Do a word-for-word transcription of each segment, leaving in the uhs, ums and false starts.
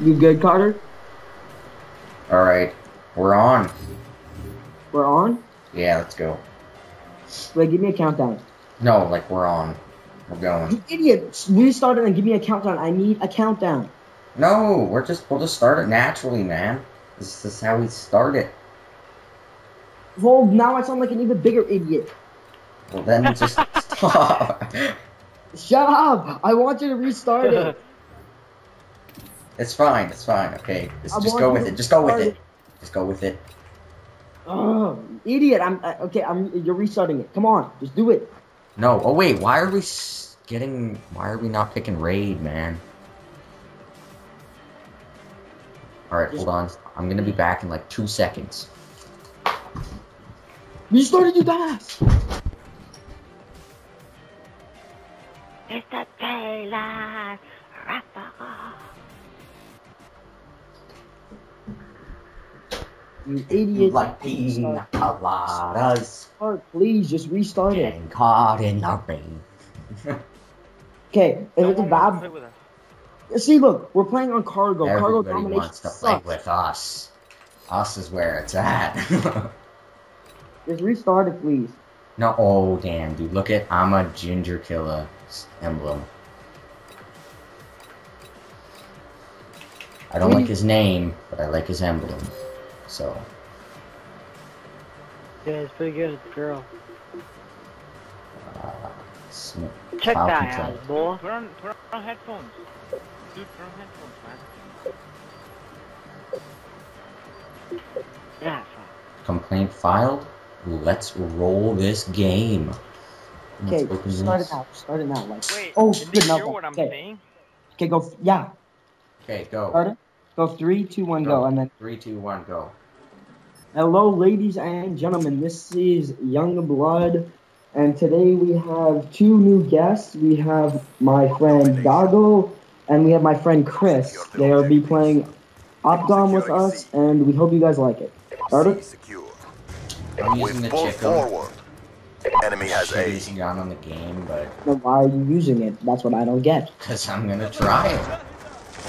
You good, Carter? All right, we're on. We're on? Yeah, let's go. Wait, give me a countdown. No, like we're on. We're going. You idiot! Restart it and give me a countdown. I need a countdown. No, we're just we'll just start it naturally, man. This is how we start it. Well, now I sound like an even bigger idiot. Well, then just stop. Shut up! I want you to restart it. It's fine. It's fine. Okay, just, just go with it. Just go with it. it. Just go with it. Oh, idiot! I'm uh, okay. I'm. You're restarting it. Come on, just do it. No. Oh wait. Why are we getting? Why are we not picking raid, man? All right, just, hold on. I'm gonna be back in like two seconds. Restarted, you dumbass! Mister Taylor, Rafa. You idiot. Latina coladas. Oh, please, just restart it. Getting caught in the rain. Okay, if it's a bad... See, look, we're playing on cargo. Everybody cargo domination wants to play sucks. with us. Us is where it's at. Just restart it, please. No, oh, damn, dude. Look at I'm a ginger killer emblem. I don't Wait. like his name, but I like his emblem. So yeah, it's pretty good, girl. Uh, Check that out, boy. Put on, put on headphones, dude. Put on headphones, man. Yeah. Complaint filed. Let's roll this game. Okay, start it now. Start it now, like. Wait, oh, good enough. Okay. okay, go. Yeah. Okay, go. Start it. Go three, two, one, go, go and then three, two, one, go. Hello, ladies and gentlemen. This is Young Blood, and today we have two new guests. We have my friend Dago, and we have my friend Chris. They'll be playing Optum with us, and we hope you guys like it. Started. I'm using the chicken. Enemy has a gun on the game, but why are you using it? That's what I don't get. Because I'm gonna try it.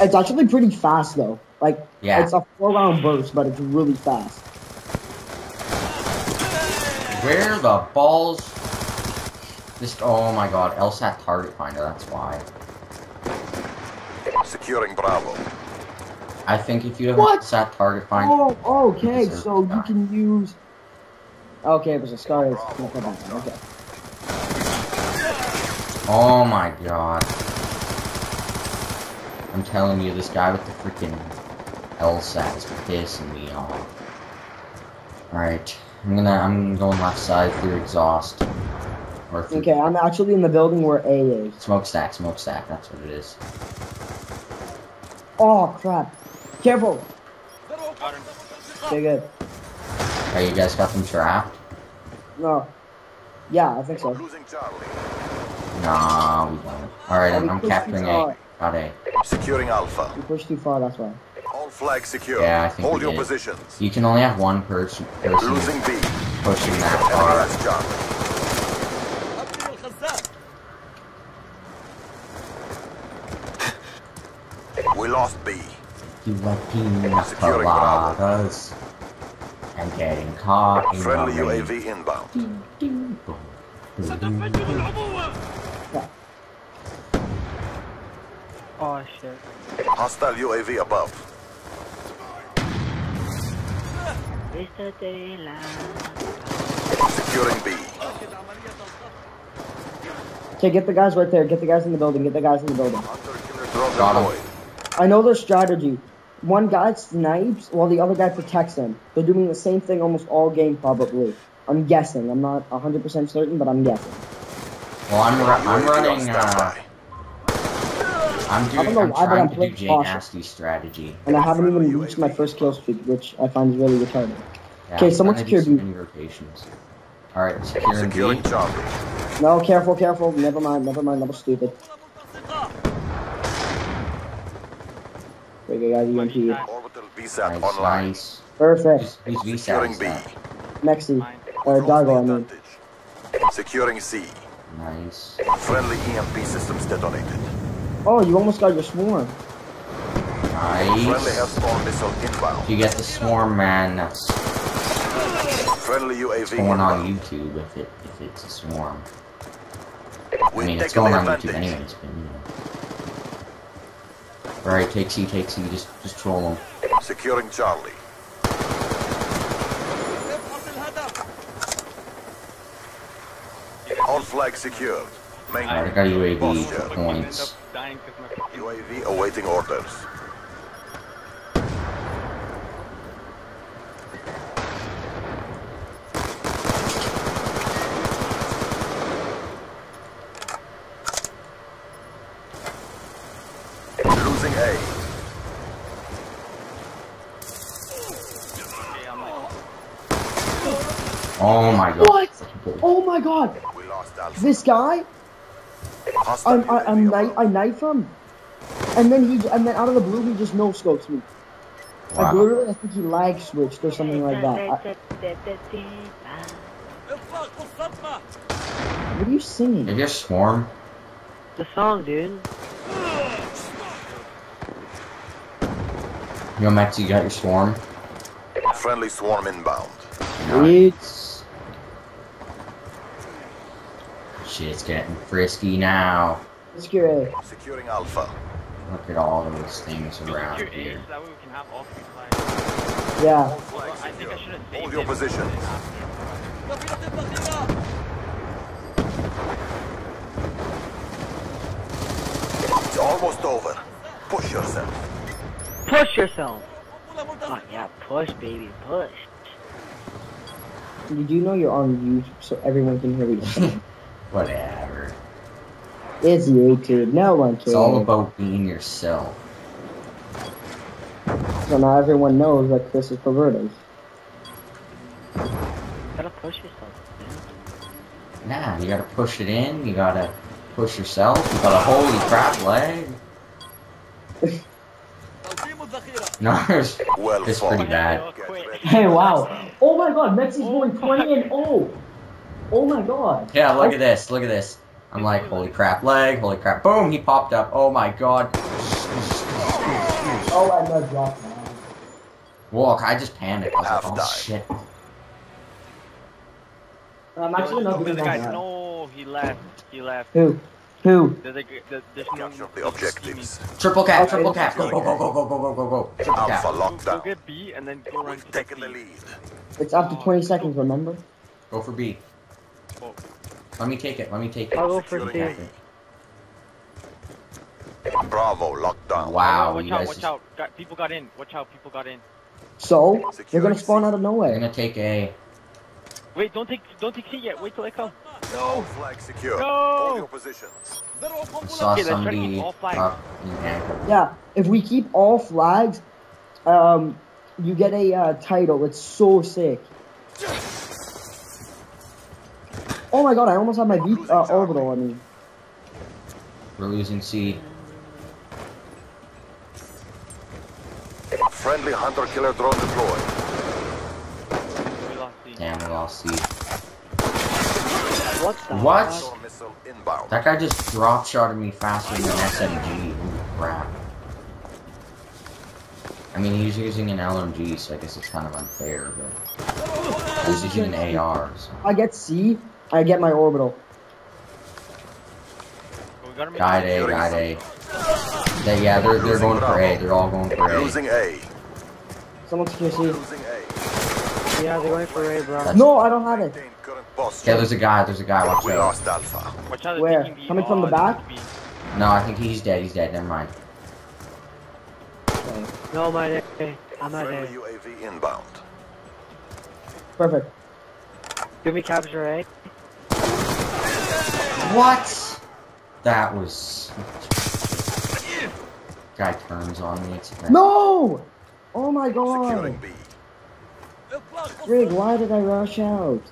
It's actually pretty fast though. Like, yeah. It's a four round burst, but it's really fast. Where the balls? This. Oh my God, L SAT target finder. That's why. Securing Bravo. I think if you have what? L SAT target finder. Oh, okay. So you can use. Okay, it was a scar. Okay. Oh my God. I'm telling you, this guy with the freaking L SAT is pissing me off. Alright, I'm gonna, I'm going left side through exhaust. Or through okay, I'm actually in the building where A is. Smokestack, smokestack, that's what it is. Oh, crap. Careful! Stay good. Hey, you guys got them trapped? No. Yeah, I think so. Nah, we don't. Alright, I'm, I'm capturing A. Got A. Securing Alpha. You pushed too far, that's why. All flags secure. Yeah, I think Hold we your did. Positions. You can only have one person, person Losing B. pushing that far. We lost B. You Latina coladas. I'm getting caught. Friendly U A V inbound. Ding, ding, boom. Ding, ding, boom. Oh shit. Hostile U A V above. Mister Taylor. Securing B. Okay, get the guys right there. Get the guys in the building. Get the guys in the building. Got him. I know their strategy. One guy snipes while the other guy protects him. They're doing the same thing almost all game probably. I'm guessing. I'm not one hundred percent certain, but I'm guessing. Well, I'm, ru I'm running... Uh... I'm, doing, I don't know I'm why, trying but I'm to do Jay Nasty's strategy. And I haven't even U A V. Reached my first kill streak, which I find really retarded. Yeah, okay, someone secured me. Alright, securing B. No, careful, careful. Never mind, never mind. That was stupid. Wait, you guys, E M P. Nice, nice. Perfect. Securing B. Mexi. Or Dago, I mean. Securing C. Nice. Friendly E M P systems detonated. Oh, you almost got your swarm. Nice. You get the swarm, man. Friendly U A V. It's going on YouTube if it if it's a swarm. I mean, it's going on YouTube anyways, but you know. Alright, take C, take C, just just troll them. Securing Charlie. All flags secured. Main I got U A V for points. U A V awaiting orders. Losing A. Oh my god. What? Oh my god. This guy, I I knife I knife him, and then he and then out of the blue he just no scopes me. Wow. Like literally, I think he lag switched or something like that. I... What are you singing? Did you swarm? The song, dude. Yo, Mexi, you got your swarm. Friendly swarm inbound. Nice. It's Shit's getting frisky now. Secure. Securing Alpha. Look at all of those things around here. Yeah. Hold your position. It's almost over. Push yourself. Push yourself. Fuck yeah, push, baby, push. You do know you're on YouTube, so everyone can hear what you're saying. Whatever. It's YouTube. No one cares. It's all about being yourself. So now everyone knows that Chris is perverted. You gotta push yourself. Nah, you gotta push it in. You gotta push yourself. You got a holy crap leg. No, it's, it's pretty bad. Hey, wow. Oh my god, Mexi's going twenty and oh. Oh my god. Yeah, look I... at this, look at this. I'm like, holy crap, leg, holy crap. Boom, he popped up. Oh my god. Oh, I love dropped now. Walk, I just panicked. I was like, oh died. Shit. I'm actually not doing that. No, he left. He left. Who? Who? There's a, there's, there's no... the objectives. Triple cap, triple cap. Go, go, go, go, go, go, go, go. Triple cap. Go get B and then go right to the lead. It's up to twenty seconds, remember? Go for B. Let me take it, let me take it. I'll go for it. Bravo, lockdown. Wow, watch out, watch out. Got, people got in. Watch out, people got in. So, Security. They're gonna spawn out of nowhere. They're gonna take A. Wait, don't take don't take C yet. Wait till I come. No! Flag secure. No! Hold your positions. I saw okay, somebody all flags. Yeah, if we keep all flags, um, you get a uh, title. It's so sick. Oh my god, I almost had my V uh, orbital on me. We're losing C. Friendly hunter killer drone deployed. We lost C. Damn, we lost C. What? The what? That guy just drop shotted me faster than an S M G. Crap. I mean, he's using an L M G, so I guess it's kind of unfair, but he's using an A R. So. I get C. I get my orbital. Guide A, guide A. They, yeah, they're, they're going for A. They're all going for A. Losing A. Someone secure C. Yeah, they're going for A, bro. That's no, I don't have it. Yeah, there's a guy. There's a guy. Watch out. Where? Coming from the back? No, I think he's dead. He's dead. Never mind. Okay. No, my A. I'm not dead. U A V inbound. Perfect. Give me capture A. What? That was. Guy turns on me. It's no! Oh my god! Rig, why did I rush out?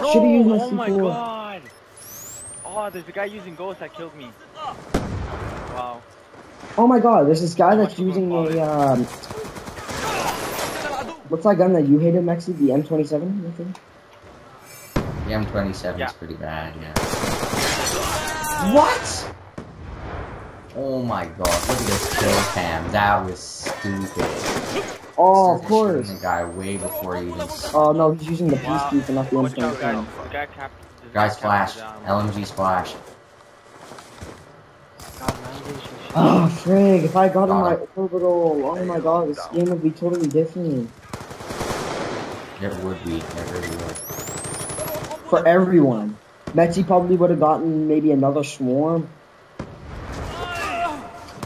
No! Should be using my C four. Oh my god! Oh, there's a guy using Ghost that killed me. Wow. Oh my god! There's this guy that's using a um. What's that gun that you hated, Mexi? The M twenty-seven, I think? The M twenty-seven is yeah. Pretty bad, yeah. What? Oh my god, look at this kill cam. That was stupid. Oh, of course. The guy way before he even. Oh no, he's using the peacekeeper, not the M P. Guys, flash. L M G splash. Oh frig! If I got in my orbital, oh my god, this game would be totally different. It would be. It really would. For everyone, Mexi probably would have gotten maybe another swarm.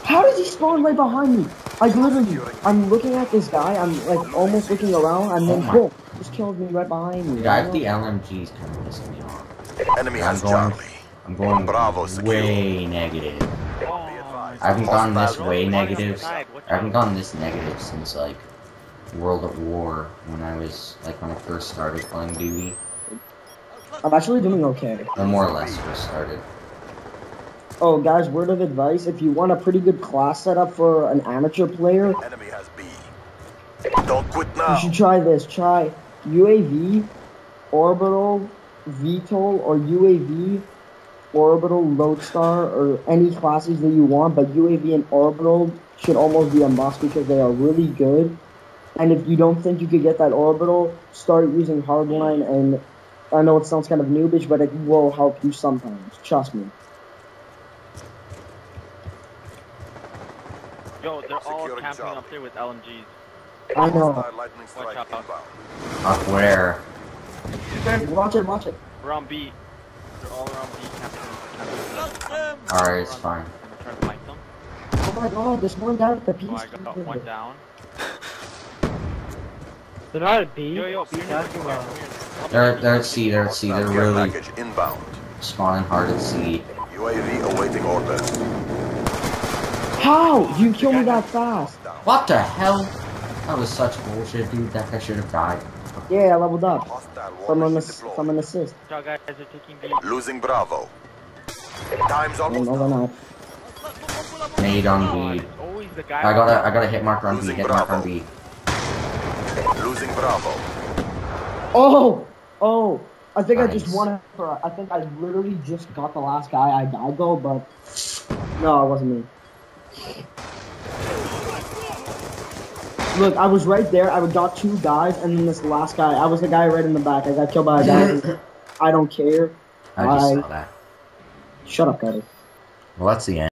How does he spawn right behind me? Like literally, I'm looking at this guy, I'm like almost looking around, and then boom, oh just killed me right behind me. Yeah, I have the L M Gs kind of missing me off. Enemy has Charlie. I'm going Bravo, way negative. Oh, I haven't gone this way negative. I haven't gone this negative since like World at War when I was like when I first started playing D B. I'm actually doing okay. Or more or less first started. Oh guys, word of advice, if you want a pretty good class setup for an amateur player, enemy has B. Don't quit now. You should try this. Try U A V, Orbital, V T O L, or U A V, Orbital, Lodestar, or any classes that you want, but U A V and Orbital should almost be a must because they are really good. And if you don't think you could get that Orbital, start using Hardline, and I know it sounds kind of noobish, but it will help you sometimes. Trust me. Yo, they're all camping up there with L M Gs. I know. Watch out. Up where? Watch it, watch it. We're on B. They're all around B camping. Alright, it's fine. I'm trying to find them. Oh my god, there's one down at the piece. Oh, I got one down. They're not at B. Yo, yo, B's not at They're, they're at C, they're at C. They're really spawning hard at C. U A V awaiting order. How? You killed me that fast. What the hell? That was such bullshit, dude. That guy should have died. Yeah, I leveled up. From an, ass from an assist. Losing Bravo. Time's almost up. Nade on B. I got a, I got a hit marker on B. Hit marker on B. Losing Bravo. Oh! Oh! I think nice. I just won it for. I think I literally just got the last guy I died though, but. No, it wasn't me. Look, I was right there, I got two guys, and then this last guy, I was the guy right in the back, I got killed by a guy, I don't care. I just I... saw that. Shut up, guys. Well, that's the end.